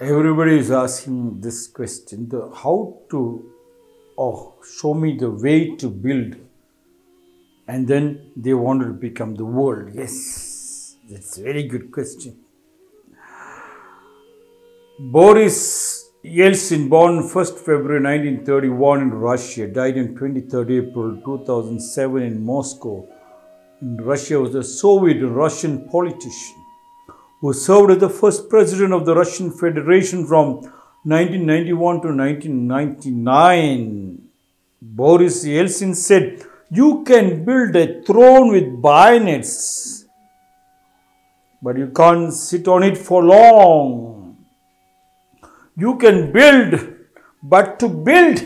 Everybody is asking this question, show me the way to build, and then they wanted to become the world. Yes, that's a very good question. Boris Yeltsin, born 1st February 1931 in Russia, died on 23rd April 2007 in Moscow. In Russia, was a Soviet Russian politician who served as the first president of the Russian Federation from 1991 to 1999. Boris Yeltsin said, "You can build a throne with bayonets, but you can't sit on it for long. You can build, but to build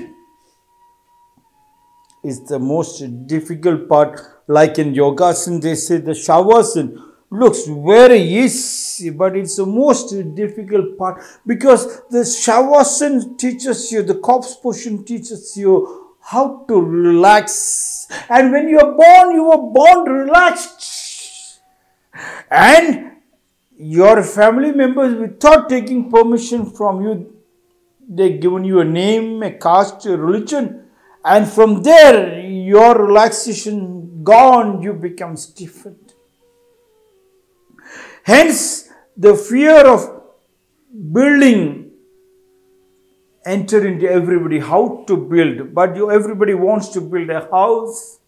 is the most difficult part." Like in Yogasin, they say the Shavasin looks very easy, but it's the most difficult part, because the Shavasan teaches you, the corpse position teaches you how to relax. And when you are born relaxed. And your family members, without taking permission from you, they've given you a name, a caste, a religion. And from there, your relaxation gone, you become stiffened. Hence, the fear of building entered into everybody, how to build. But everybody wants to build a house,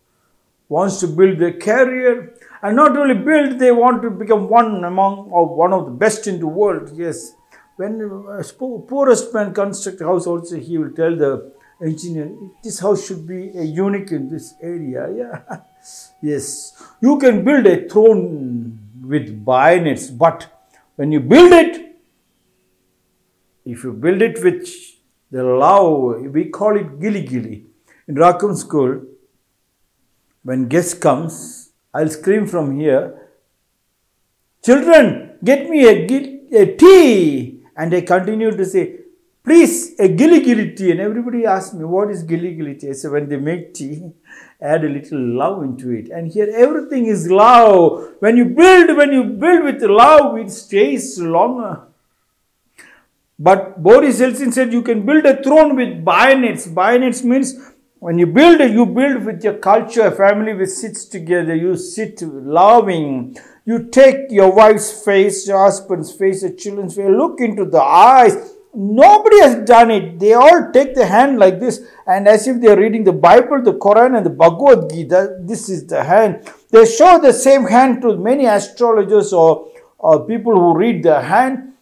wants to build a career. And not only build, they want to become one of the best in the world. Yes, when the poorest man constructs a house also, he will tell the engineer, this house should be a unique in this area. Yeah. Yes, you can build a throne with bayonets, but when you build it, if you build it with the love, we call it gilli-gilli. In Rakum School, when guest comes, I'll scream from here, "Children, get me a tea," and I continue to say, "Please, a gilli-gilli tea," and everybody asks me, "What is gilli-gilli tea?" I say, "When they make tea, add a little love into it." And here everything is love. When you build with love, it stays longer. But Boris Yeltsin said, you can build a throne with bayonets. Bayonets means when you build with your culture, a family which sits together, you sit loving. You take your wife's face, your husband's face, your children's face, look into the eyes. Nobody has done it. They all take the hand like this, and as if they are reading the Bible, the Quran and the Bhagavad Gita, this is the hand. They show the same hand to many astrologers or people who read the hand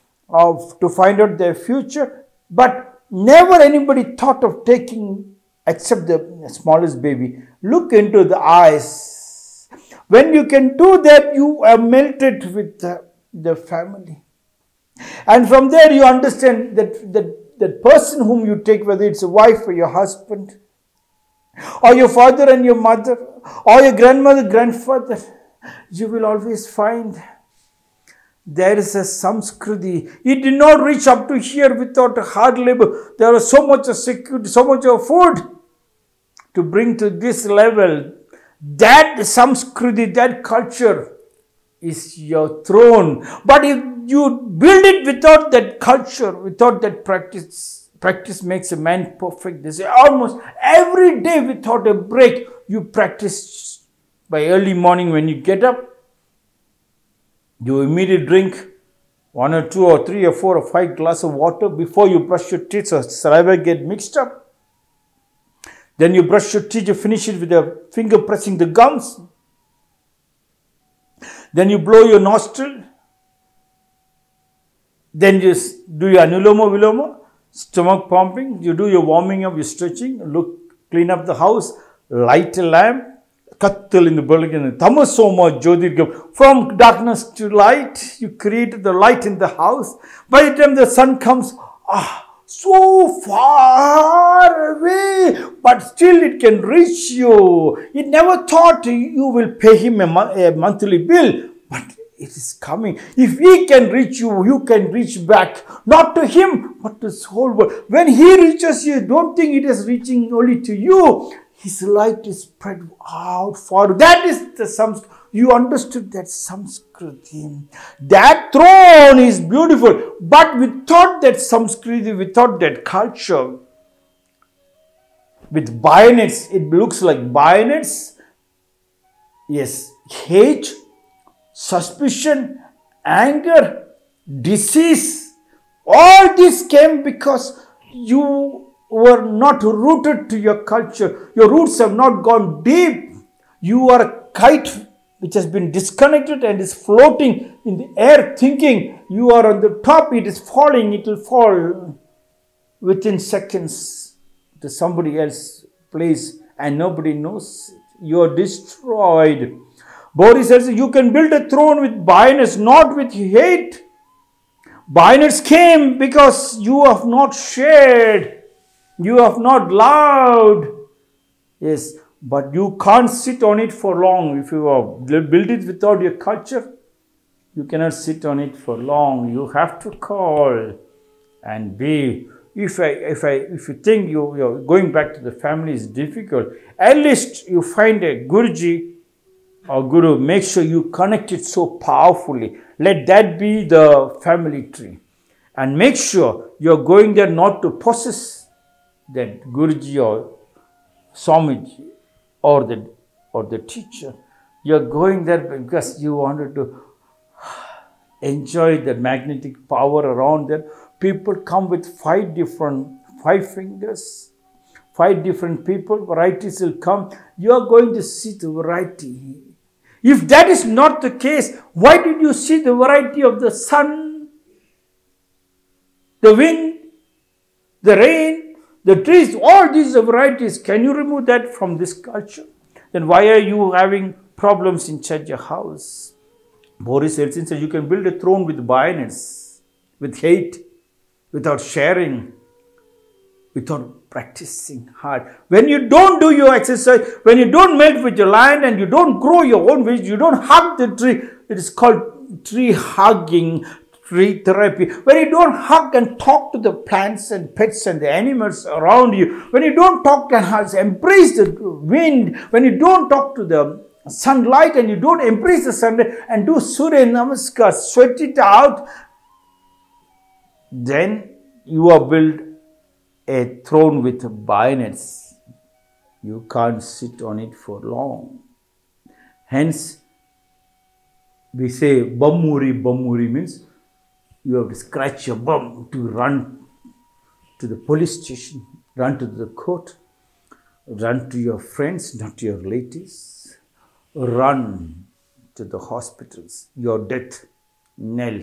to find out their future. But never anybody thought of taking, except the smallest baby, look into the eyes. When you can do that, you are melted with the family. And from there you understand that person whom you take, whether it's a wife or your husband, or your father and your mother, or your grandmother, grandfather, you will always find there is a samskriti. It did not reach up to here without hard labor. There was so much of security, so much of food to bring to this level. That samskriti, that culture is your throne. But if you build it without that culture, without that practice. Practice makes a man perfect. They say almost every day without a break, you practice. By early morning when you get up, you immediately drink 1 or 2 or 3 or 4 or 5 glasses of water before you brush your teeth, so saliva get mixed up. Then you brush your teeth, you finish it with a finger pressing the gums. Then you blow your nostril. Then you do your anuloma viloma, stomach pumping, you do your warming up, your stretching, clean up the house, light a lamp, kattal in the burlingan, tamasoma jyotirgam. From darkness to light, you create the light in the house. By the time the sun comes, so far away, but still it can reach you. It never thought you will pay him a monthly bill, but it is coming. If he can reach you, you can reach back. Not to him, but to this whole world. When he reaches you, don't think it is reaching only to you. His light is spread out far. That is the samskriti. You understood that samskriti, that throne is beautiful, but without that samskriti, without that culture, with bayonets, it looks like bayonets, yes, hate, suspicion, anger, disease, all this came because you were not rooted to your culture, your roots have not gone deep, you are a kite which has been disconnected and is floating in the air thinking you are on the top, it is falling, it will fall within seconds to somebody else's place and nobody knows it. You are destroyed. Boris says you can build a throne with bias, not with hate. Bias came because you have not shared, you have not loved. Yes. But you can't sit on it for long. If you build it without your culture, you cannot sit on it for long. You have to call and be. If you think you're going back to the family is difficult, at least you find a Guruji or Guru. Make sure you connect it so powerfully. Let that be the family tree. And make sure you're going there not to possess that Guruji or Swamiji or the teacher. You are going there because you wanted to enjoy the magnetic power around there. People come with five different people, varieties will come. You are going to see the variety. If that is not the case, why did you see the variety of the sun, the wind, the rain? The trees, all these varieties, can you remove that from this culture? Then why are you having problems inside your house? Boris Yeltsin said you can build a throne with bias, with hate, without sharing, without practicing hard. When you don't do your exercise, when you don't melt with your land and you don't grow your own veg, you don't hug the tree, it is called tree hugging. Tree therapy, when you don't hug and talk to the plants and pets and the animals around you, when you don't talk and embrace the wind, when you don't talk to the sunlight and you don't embrace the sunlight and do Surya Namaskar, sweat it out, then you are built a throne with bayonets. You can't sit on it for long. Hence, we say bamuri. Bamuri means you have to scratch your bum to run to the police station, run to the court, run to your friends, not to your relatives, run to the hospitals, your death knell.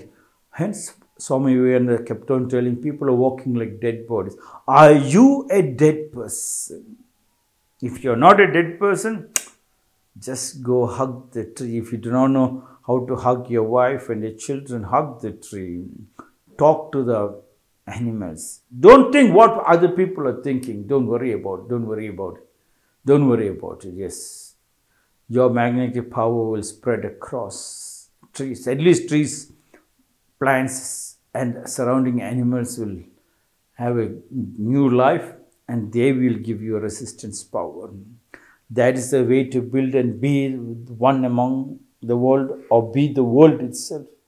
Hence, Swami Vyanda kept on telling people are walking like dead bodies. Are you a dead person? If you're not a dead person, just go hug the tree. If you do not know how to hug your wife and your children, hug the tree, talk to the animals. Don't think what other people are thinking. Don't worry about it. Yes, your magnetic power will spread across trees. At least trees, plants and surrounding animals will have a new life and they will give you a resistance power. That is the way to build and be one among the world or be the world itself.